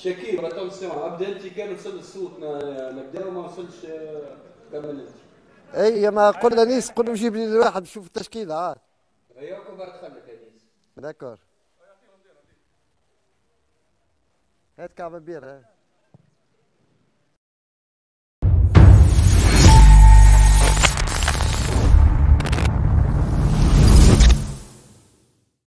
شكيب راه تو نسمع عبد انت كان وصل الصوت لبدا وما وصلش كملت. اي ما قلنا نيس قلنا نجيب لي واحد نشوف التشكيله عاد. هياكم برا تخلك يا نيس. داكور. هات كعب بير ها.